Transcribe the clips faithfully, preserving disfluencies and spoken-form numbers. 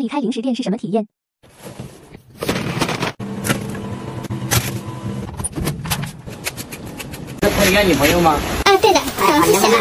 他离开零食店是什么体验？这是你的女朋友吗？嗯、啊，对的，老师写的。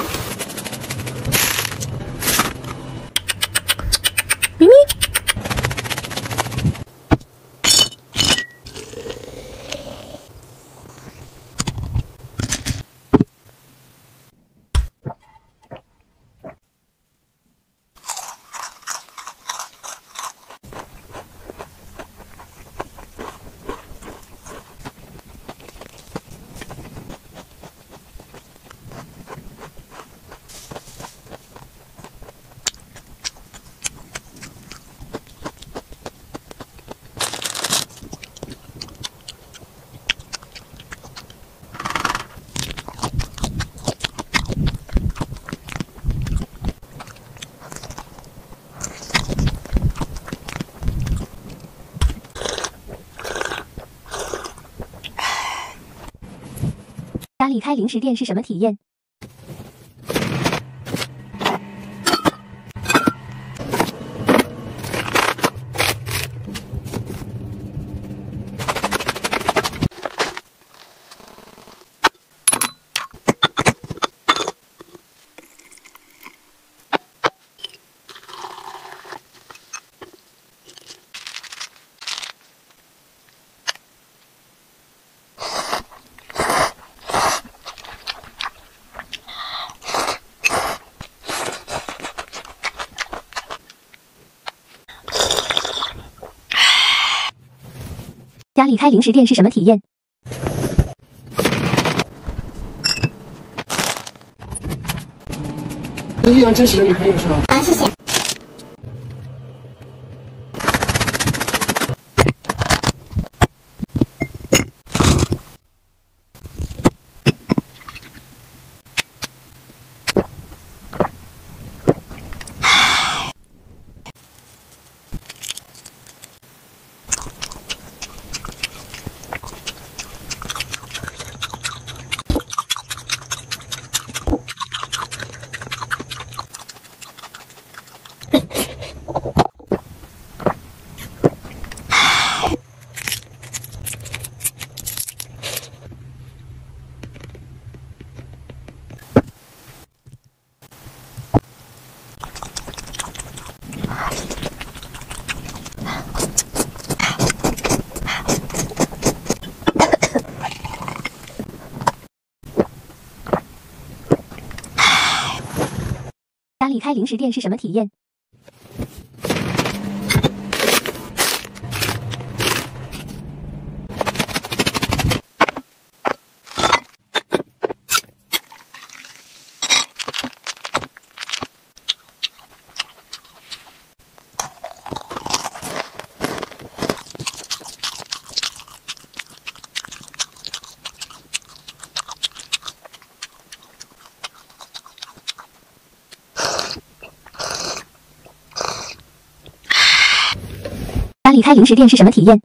离开零食店是什么体验？离开零食店是什么体验？ 这是一张真实的女朋友是吗？啊，谢谢。离开零食店是什么体验？ 离开零食店是什么体验？